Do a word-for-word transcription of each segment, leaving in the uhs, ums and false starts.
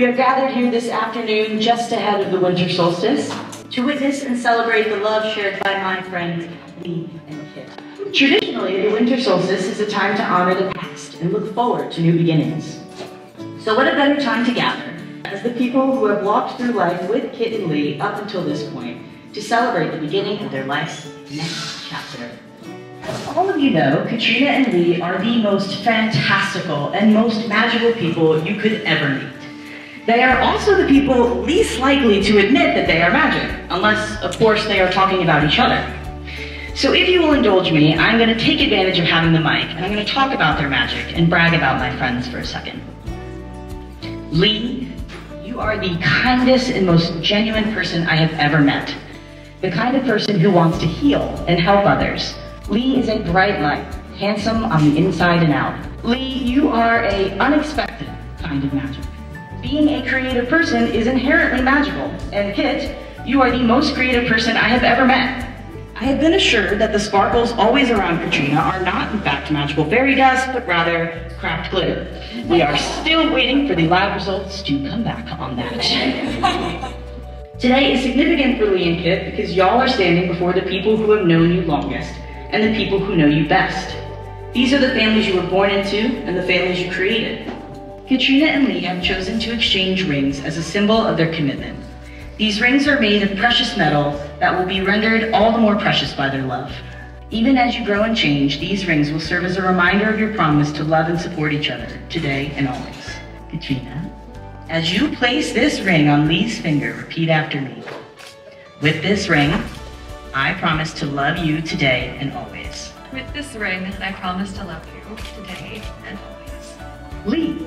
We are gathered here this afternoon just ahead of the winter solstice to witness and celebrate the love shared by my friends Lee and Kit. Traditionally, the winter solstice is a time to honor the past and look forward to new beginnings. So what a better time to gather as the people who have walked through life with Kit and Lee up until this point to celebrate the beginning of their life's next chapter. As all of you know, Katrina and Lee are the most fantastical and most magical people you could ever meet. They are also the people least likely to admit that they are magic, unless, of course, they are talking about each other. So if you will indulge me, I'm going to take advantage of having the mic, and I'm going to talk about their magic and brag about my friends for a second. Lee, you are the kindest and most genuine person I have ever met. The kind of person who wants to heal and help others. Lee is a bright light, handsome on the inside and out. Lee, you are an unexpected kind of magic. Being a creative person is inherently magical, and Kit, you are the most creative person I have ever met. I have been assured that the sparkles always around Katrina are not, in fact, magical fairy dust, but rather cracked glitter. We are still waiting for the lab results to come back on that. Today is significant for Lee and Kit because y'all are standing before the people who have known you longest and the people who know you best. These are the families you were born into and the families you created. Katrina and Lee have chosen to exchange rings as a symbol of their commitment. These rings are made of precious metal that will be rendered all the more precious by their love. Even as you grow and change, these rings will serve as a reminder of your promise to love and support each other, today and always. Katrina, as you place this ring on Lee's finger, repeat after me. With this ring, I promise to love you today and always. With this ring, I promise to love you today and always. Lee,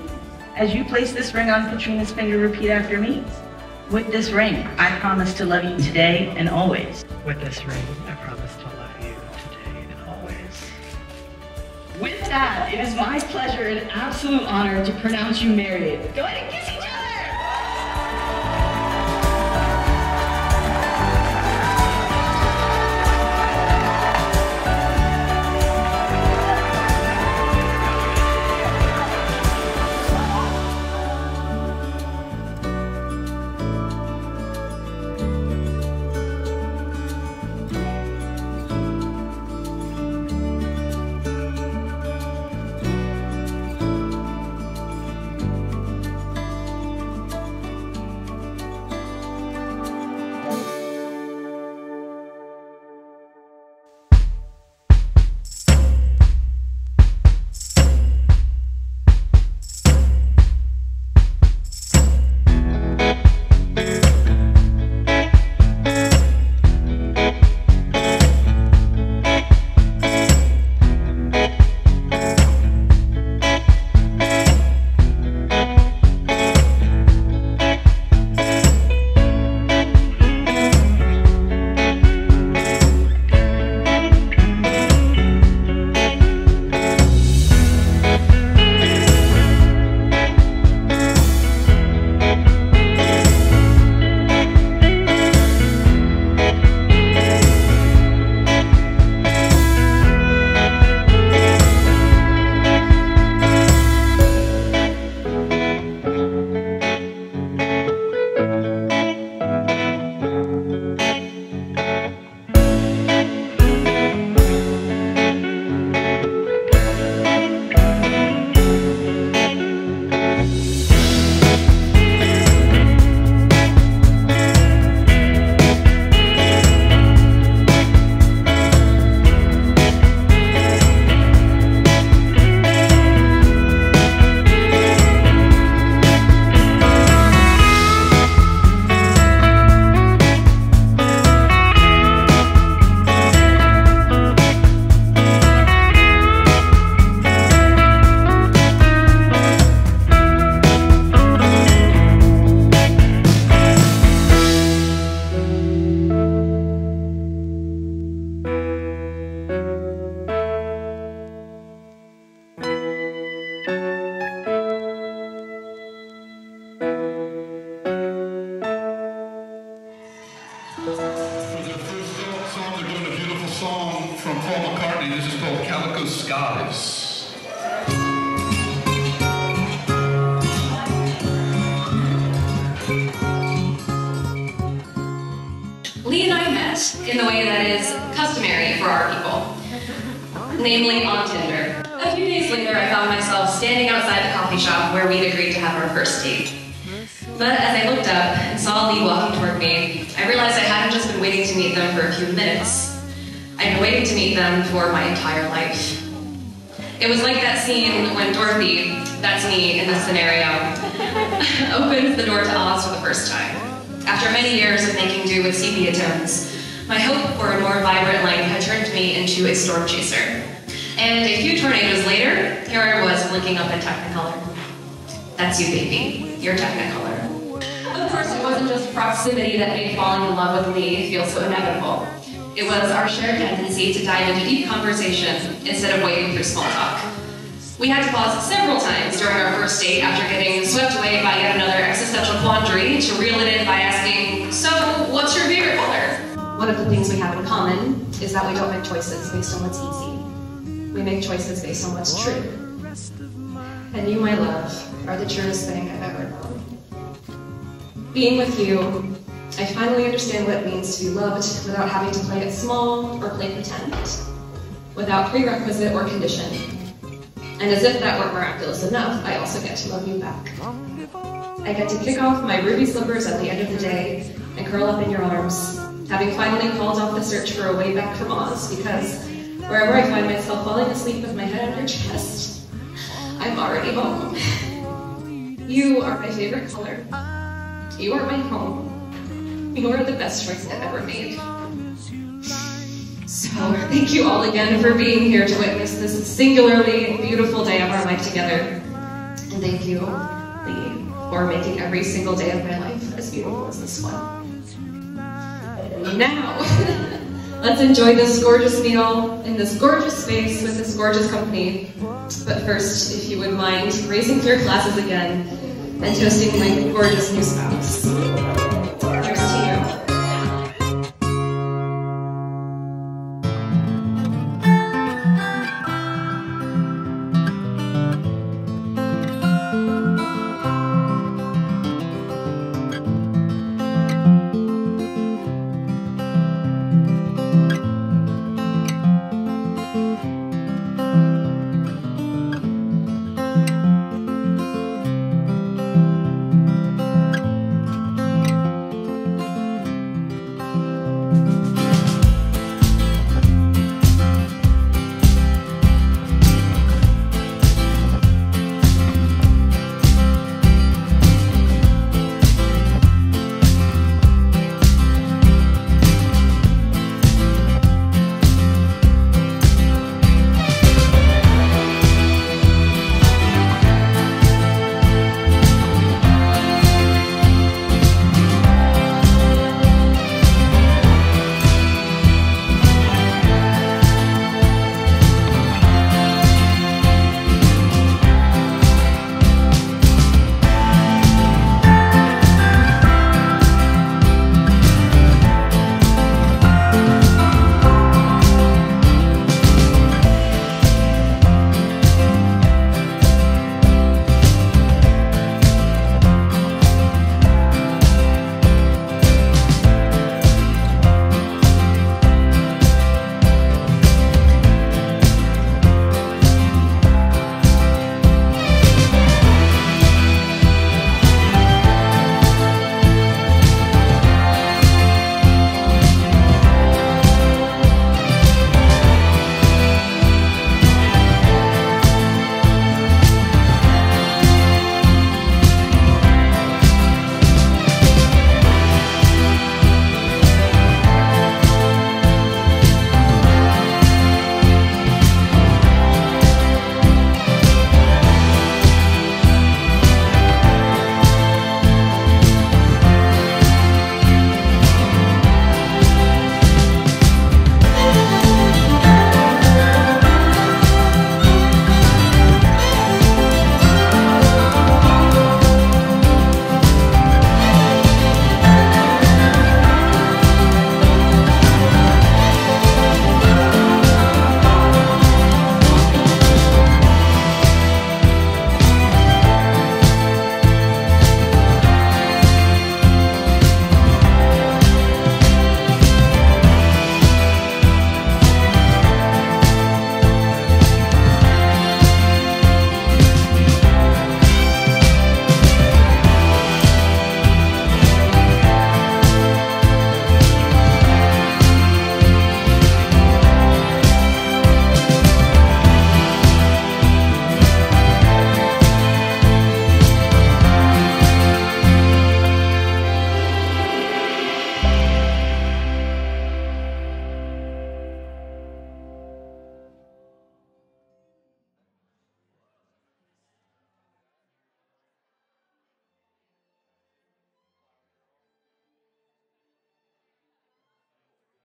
as you place this ring on Katrina's finger, repeat after me. With this ring, I promise to love you today and always. With this ring, I promise to love you today and always. With that, it is my pleasure and absolute honor to pronounce you married. Go ahead and kiss each other. Skies. Lee and I met in the way that is customary for our people, namely on Tinder. A few days later, I found myself standing outside the coffee shop where we'd agreed to have our first date. But as I looked up and saw Lee walking toward me, I realized I hadn't just been waiting to meet them for a few minutes. I'd been waiting to meet them for my entire life. It was like that scene when Dorothy, that's me in this scenario, opened the door to Oz for the first time. After many years of making do with sepia tones, my hope for a more vibrant life had turned me into a storm chaser. And a few tornadoes later, here I was blinking up in Technicolor. That's you, baby. You're Technicolor. Of course, it wasn't just proximity that made falling in love with Lee feel so inevitable. It was our shared tendency to dive into deep conversation instead of wading through small talk. We had to pause several times during our first date after getting swept away by yet another existential quandary to reel it in by asking, "So, what's your favorite color?" One of the things we have in common is that we don't make choices based on what's easy. We make choices based on what's true. And you, my love, are the truest thing I've ever known. Being with you, I finally understand what it means to be loved without having to play it small or play pretend, without prerequisite or condition. And as if that weren't miraculous enough, I also get to love you back. I get to kick off my ruby slippers at the end of the day and curl up in your arms, having finally called off the search for a way back from Oz, because wherever I find myself falling asleep with my head on your chest, I'm already home. You are my favorite color. You are my home. You are the best choice I've ever made. So, thank you all again for being here to witness this singularly beautiful day of our life together. And thank you, Lee, for making every single day of my life as beautiful as this one. And now, let's enjoy this gorgeous meal in this gorgeous space with this gorgeous company. But first, if you would mind raising your glasses again and toasting my gorgeous new spouse.